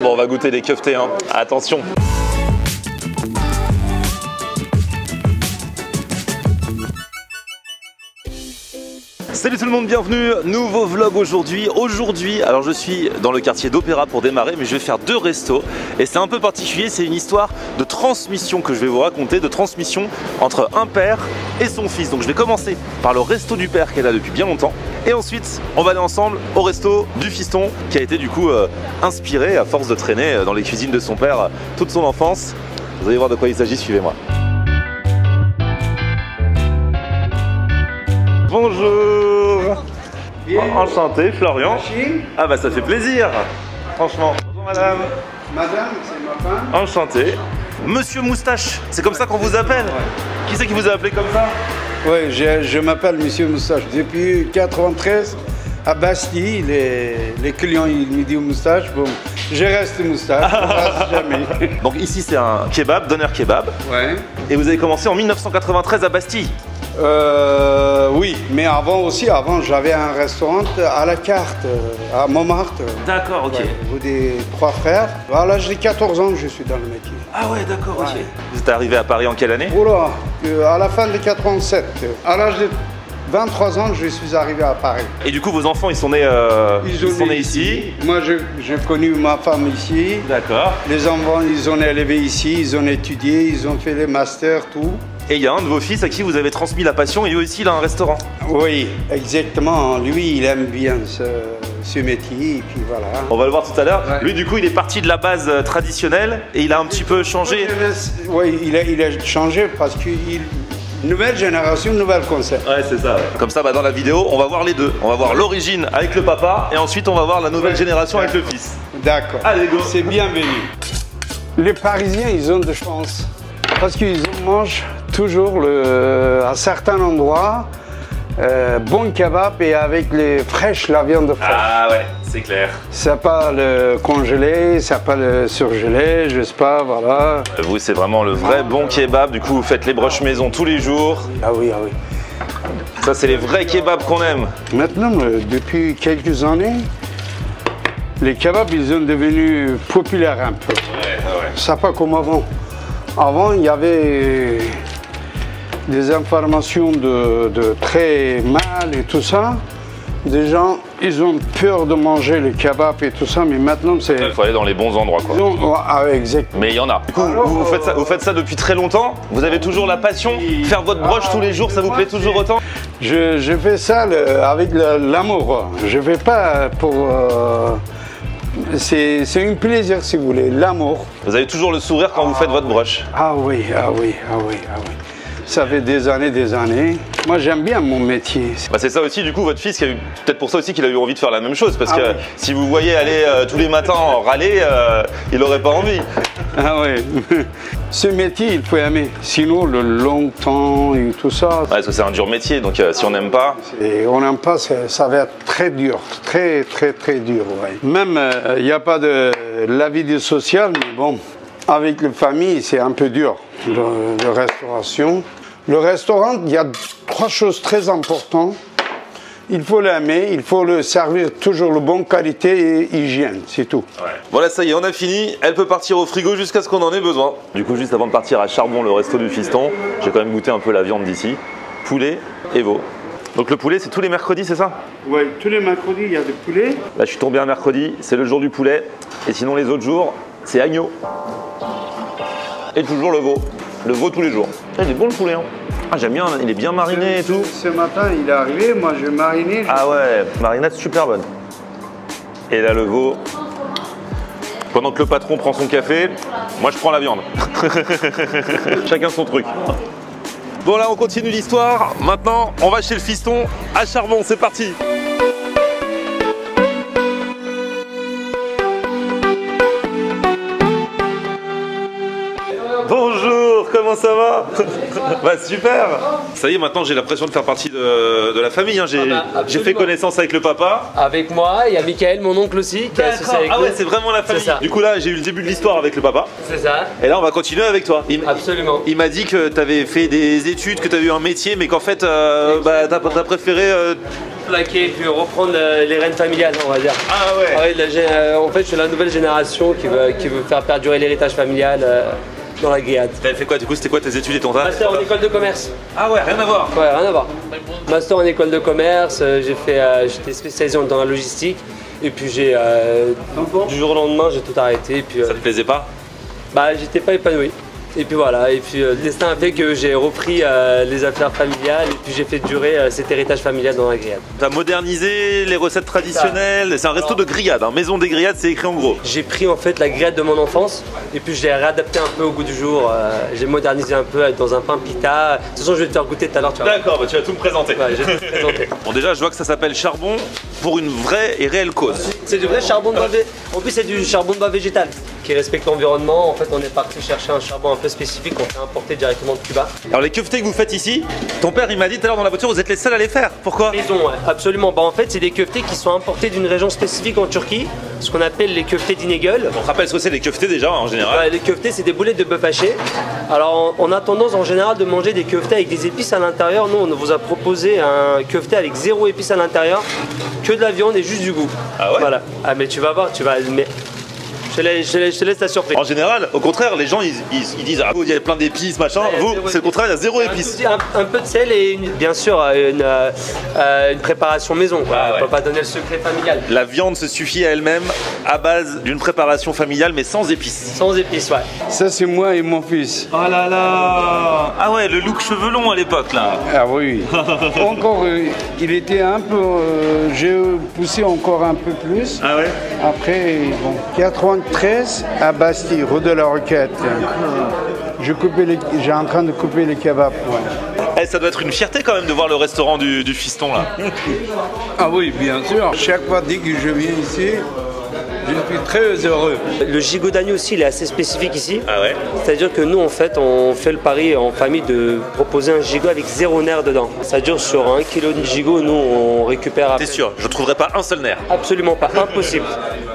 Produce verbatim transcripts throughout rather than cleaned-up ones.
Bon, on va goûter les keftés, hein. Attention. Salut tout le monde, bienvenue, nouveau vlog aujourd'hui. Aujourd'hui, alors je suis dans le quartier d'Opéra pour démarrer, mais je vais faire deux restos. Et c'est un peu particulier, c'est une histoire de transmission que je vais vous raconter, de transmission entre un père et son fils. Donc je vais commencer par le resto du père qui est là depuis bien longtemps. Et ensuite, on va aller ensemble au resto du fiston qui a été du coup euh, inspiré à force de traîner dans les cuisines de son père toute son enfance. Vous allez voir de quoi il s'agit, suivez-moi. Bonjour. Enchanté, Florian. Merci. Ah bah ça fait plaisir, franchement. Bonjour madame. Madame, c'est ma femme. Enchanté. Monsieur Moustache, c'est comme ça qu'on vous appelle? Qui c'est qui vous a appelé comme ça? Oui, je, je m'appelle Monsieur Moustache. Depuis mille neuf cent quatre-vingt-treize, à Bastille, les, les clients ils me disent Moustache. Bon, je reste Moustache, je reste jamais. Donc ici c'est un kebab, doner kebab. Ouais. Et vous avez commencé en mille neuf cent quatre-vingt-treize à Bastille? Euh, oui, mais avant aussi, avant j'avais un restaurant à la carte, à Montmartre. D'accord, ok. Ouais, vous des trois frères. À l'âge de quatorze ans, je suis dans le métier. Ah ouais, d'accord, ouais. Ok. Vous êtes arrivé à Paris en quelle année? Oula, euh, à la fin de quatre-vingt-sept. À l'âge de vingt-trois ans, je suis arrivé à Paris. Et du coup, vos enfants, ils sont nés, euh, ils ils sont nés ici. ici Moi, j'ai connu ma femme ici. D'accord. Les enfants, ils ont élevé ici, ils ont étudié, ils ont fait les masters, tout. Et il y a un de vos fils à qui vous avez transmis la passion et lui aussi il a un restaurant. Oui, exactement. Lui, il aime bien ce, ce métier et puis voilà. On va le voir tout à l'heure. Ouais. Lui, du coup, il est parti de la base traditionnelle et il a un petit peu changé. Oui, il a, il a changé parce que il... nouvelle génération, nouvel concept. Ouais, c'est ça. Ouais. Comme ça, bah, dans la vidéo, on va voir les deux. On va voir l'origine avec le papa et ensuite on va voir la nouvelle génération avec le fils. D'accord. Allez, go. C'est bienvenu. Les Parisiens, ils ont de chance parce qu'ils mangent toujours le, à certains endroits, euh, bon kebab et avec les fraîches, la viande fraîche. Ah ouais, c'est clair. C'est pas le congelé, c'est pas le surgelé, je sais pas, voilà. Vous, c'est vraiment le vrai ah, bon kebab. Du coup, vous faites les broches maison tous les jours. Ah oui, ah oui. Ça, c'est les vrais kebabs qu'on aime. Maintenant, depuis quelques années, les kebabs, ils sont devenus populaires un peu. Ouais, ouais. Ça pas comme avant. Avant, il y avait des informations de, de très mal et tout ça. Des gens, ils ont peur de manger les kebabs et tout ça, mais maintenant c'est... Il faut aller dans les bons endroits, quoi. Ont... Ah, exact. Mais il y en a. Du coup, alors, vous, vous, faites ça, vous faites ça depuis très longtemps. Vous avez toujours la passion. Faire votre broche ah, tous les jours, ça vous plaît toujours autant? je, je fais ça le, avec l'amour. Je ne fais pas pour... Euh... C'est un plaisir, si vous voulez, l'amour. Vous avez toujours le sourire quand ah, vous faites votre broche. Ah oui, ah oui, ah oui, ah oui. Ça fait des années, des années. Moi, j'aime bien mon métier. Bah, c'est ça aussi, du coup, votre fils, peut-être pour ça aussi qu'il a eu envie de faire la même chose. Parce ah, que oui. Si vous voyez aller euh, tous les matins râler, euh, il n'aurait pas envie. Ah oui. Ce métier, il faut aimer. Sinon, le longtemps et tout ça... Ouais, parce que c'est un dur métier, donc euh, si ah, on n'aime pas... Et on n'aime pas, ça va être très dur. Très, très, très dur, ouais. Même, il euh, n'y a pas de la vie sociale, mais bon, avec les familles, c'est un peu dur, le, le restauration. Le restaurant, il y a trois choses très importantes. Il faut l'aimer, il faut le servir toujours de bonne qualité et hygiène, c'est tout. Ouais. Voilà, ça y est, on a fini. Elle peut partir au frigo jusqu'à ce qu'on en ait besoin. Du coup, juste avant de partir à Charbon, le resto du fiston, j'ai quand même goûté un peu la viande d'ici. Poulet et veau. Donc le poulet, c'est tous les mercredis, c'est ça? Oui, tous les mercredis, il y a du poulet. Là, je suis tombé un mercredi, c'est le jour du poulet. Et sinon, les autres jours, c'est agneau. Et toujours le veau. Le veau tous les jours. Ah, il est bon le poulet, hein. Ah, j'aime bien, il est bien mariné et tout. Ce matin, il est arrivé, moi je marinais. Je... Ah ouais, marinade super bonne. Et là, le veau. Pendant que le patron prend son café, moi je prends la viande. Chacun son truc. Bon, là, on continue l'histoire. Maintenant, on va chez le fiston à Charbon. C'est parti. comment ça va? Bah super. Ça y est, maintenant j'ai l'impression de faire partie de, de la famille, hein. J'ai ah bah, fait connaissance avec le papa. Avec moi, il y a Michael, mon oncle aussi qui est associé avec Ah ouais, c'est vraiment la famille. Du coup là, j'ai eu le début de l'histoire avec le papa. C'est ça. Et là on va continuer avec toi. Il, Absolument. Il m'a dit que tu avais fait des études, que tu avais eu un métier, mais qu'en fait, euh, bah, tu as, as préféré... Euh, plaquer et puis reprendre les rênes familiales, on va dire. Ah ouais, ah ouais la, En fait, je suis la nouvelle génération qui veut, qui veut faire perdurer l'héritage familial euh, dans la grillade. T'avais fait quoi du coup? C'était quoi tes études et ton taf? Master en école de commerce. Ah ouais, rien à voir. Ouais, rien à voir. Master en école de commerce, j'ai fait, euh, j'étais spécialisé dans la logistique et puis j'ai euh, du jour au lendemain j'ai tout arrêté. Et puis, euh, ça te plaisait pas? Bah j'étais pas épanoui. Et puis voilà, et puis euh, le destin a fait que j'ai repris euh, les affaires familiales et puis j'ai fait durer euh, cet héritage familial dans la grillade. T'as modernisé les recettes traditionnelles, c'est un resto de grillade, hein. Maison des grillades, c'est écrit en gros. J'ai pris en fait la grillade de mon enfance et puis je l'ai réadapté un peu au goût du jour, euh, j'ai modernisé un peu dans un pain pita. De toute façon je vais te faire goûter tout à l'heure. D'accord, bah, tu vas tout me présenter. Ouais, je vais te présenter. Bon déjà je vois que ça s'appelle Charbon pour une vraie et réelle cause. C'est du vrai charbon de bois, en plus c'est du charbon de bois végétal qui respecte l'environnement. En fait on est parti chercher un charbon un peu spécifique qu'on fait importer directement de Cuba. Alors les keftés que vous faites ici, ton père il m'a dit tout à l'heure dans la voiture, vous êtes les seuls à les faire. Pourquoi? Ils ont, ouais, absolument. Bah en fait c'est des keftés qui sont importés d'une région spécifique en Turquie, ce qu'on appelle les keftés d'Inegöl. On rappelle ce que c'est les keftés déjà en général. Ouais, les keftés c'est des boulettes de bœuf haché. Alors on a tendance en général de manger des keftés avec des épices à l'intérieur. Nous on vous a proposé un kefté avec zéro épices à l'intérieur, que de la viande et juste du goût. Ah ouais. Voilà. Ah mais tu vas voir, tu vas. Mais... Je te, laisse, je, te laisse, je te laisse la surprise. En général, au contraire, les gens ils, ils, ils disent ah, il y a plein d'épices, machin. Ouais, vous, c'est le contraire, il y a zéro épices. Un, un peu de sel et une, bien sûr une, euh, une préparation maison. Quoi. Ah, ouais. On peut pas donner le secret familial. La viande se suffit à elle-même à base d'une préparation familiale, mais sans épices. Sans épices, ouais. Ça, c'est moi et mon fils. Oh là là. Ah ouais, le look cheveux longs à l'époque là. Ah oui. Encore, euh, il était un peu. Euh, J'ai poussé encore un peu plus. Ah ouais. Après, bon, quatre-vingt-treize à Bastille, rue de la Roquette. J'ai les... en train de couper les kebabs. Ouais. Hey, ça doit être une fierté quand même de voir le restaurant du, du fiston là. Ah oui, bien sûr. Chaque fois dès que je viens ici, je suis très heureux. Le gigot d'agneau aussi, il est assez spécifique ici. Ah ouais. C'est-à-dire que nous, en fait, on fait le pari en famille de proposer un gigot avec zéro nerf dedans. Ça dure sur un kilo de gigot, nous, on récupère... T'es sûr, je ne trouverai pas un seul nerf? Absolument pas, impossible.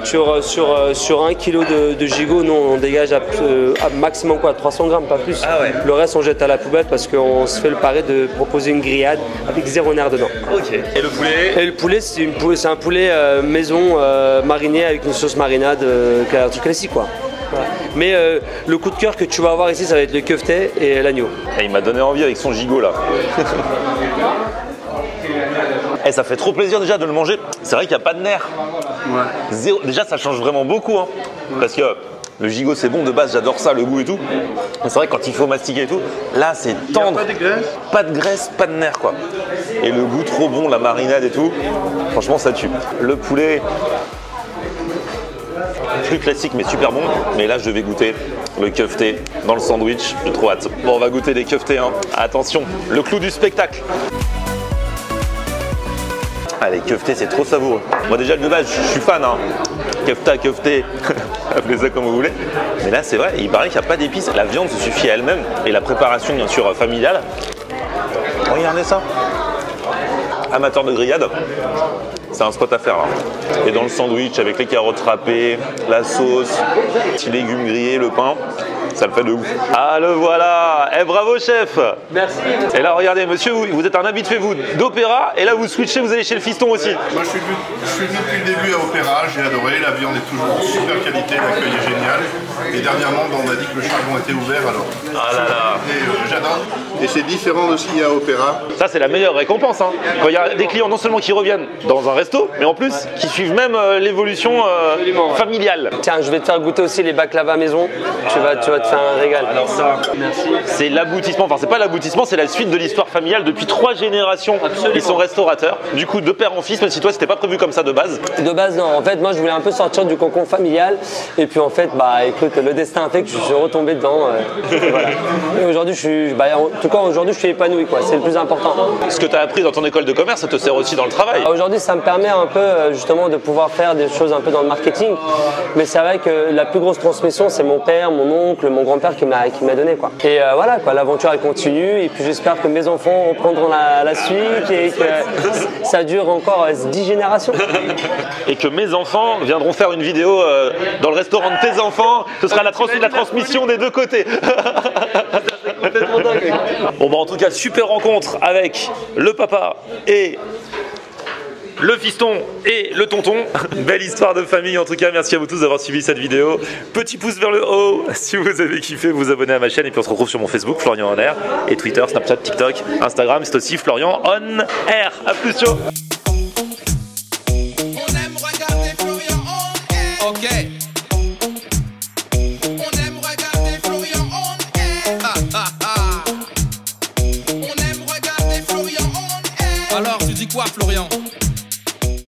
Sur, sur, sur un kilo de, de gigot, nous, on dégage à, à maximum quoi, trois cents grammes, pas plus. Ah ouais. Le reste, on jette à la poubelle parce qu'on se fait le pari de proposer une grillade avec zéro nerf dedans. Ok. Et le poulet? Et le poulet, c'est un poulet euh, maison euh, mariné avec une sauce marinade euh, classique quoi. Voilà. Mais euh, le coup de cœur que tu vas avoir ici, ça va être le kefté et l'agneau. Il m'a donné envie avec son gigot là. Et ça fait trop plaisir déjà de le manger. C'est vrai qu'il n'y a pas de nerfs. Ouais. Zéro. Déjà ça change vraiment beaucoup hein. Ouais. Parce que euh, le gigot c'est bon de base, j'adore ça, le goût et tout. Mais c'est vrai quand il faut mastiquer et tout, là c'est tendre. Pas de graisse. Pas de graisse, pas de nerfs quoi. Et le goût trop bon, la marinade et tout. Franchement ça tue. Le poulet. Plus classique mais super bon, mais là je vais goûter le kefté dans le sandwich, j'ai trop hâte. Bon on va goûter des keftés hein. Attention, le clou du spectacle. Ah les keftés c'est trop savoureux. Moi déjà de base je suis fan hein. Kefta, kefté, appelez ça comme vous voulez. Mais là c'est vrai, il paraît qu'il n'y a pas d'épices, la viande se suffit à elle-même et la préparation bien sûr familiale. Regardez ça. Amateur de grillade, c'est un spot à faire. Hein. Et dans le sandwich, avec les carottes râpées, la sauce, petits légumes grillés, le pain, ça le fait de ouf. Ah, le voilà. Eh, bravo, chef. Merci. Et là, regardez, monsieur, vous, vous êtes un habitué, vous, d'opéra. Et là, vous switchez, vous allez chez le fiston aussi. Moi, je suis, je suis depuis le début à opéra. J'ai adoré. La viande est toujours de super qualité. L'accueil est génial. Et dernièrement, on a dit que le charbon était ouvert, alors. Ah là là. Euh, J'adore. Et c'est différent de ce qu'il y a à opéra. Ça, c'est la meilleure récompense. Hein. Quand il y a des clients, non seulement qui reviennent dans un resto, mais en plus, qui suivent même euh, l'évolution euh, familiale. Tiens, je vais te faire goûter aussi les baklava maison. Ah tu vas, tu vas te faire un régal. Alors ça, c'est l'aboutissement. Enfin, c'est pas l'aboutissement, c'est la suite de l'histoire familiale depuis trois générations. Absolument. Ils sont restaurateurs. Du coup, de père en fils, même si toi, c'était pas prévu comme ça de base. De base, non. En fait, moi, je voulais un peu sortir du cocon familial. Et puis, en fait, bah, écoute. le destin a fait que je suis retombé dedans. Euh, et voilà. Et aujourd'hui, je suis, bah, en tout cas, aujourd'hui, je suis épanoui, quoi. C'est le plus important. Ce que tu as appris dans ton école de commerce, ça te sert aussi dans le travail. Aujourd'hui, ça me permet un peu justement de pouvoir faire des choses un peu dans le marketing. Mais c'est vrai que la plus grosse transmission, c'est mon père, mon oncle, mon grand-père qui m'a qui m'a donné, quoi. Et euh, voilà, quoi, l'aventure elle continue. Et puis j'espère que mes enfants reprendront la, la suite et que ça dure encore dix générations. Et que mes enfants viendront faire une vidéo euh, dans le restaurant de tes enfants. Ce sera la, trans la transmission des deux côtés. Bon bah en tout cas, super rencontre avec le papa et le fiston et le tonton. Belle histoire de famille en tout cas, merci à vous tous d'avoir suivi cette vidéo. Petit pouce vers le haut si vous avez kiffé, vous abonnez à ma chaîne et puis on se retrouve sur mon Facebook Florian On Air et Twitter, Snapchat, TikTok, Instagram, c'est aussi Florian On Air. A plus tôt. Florian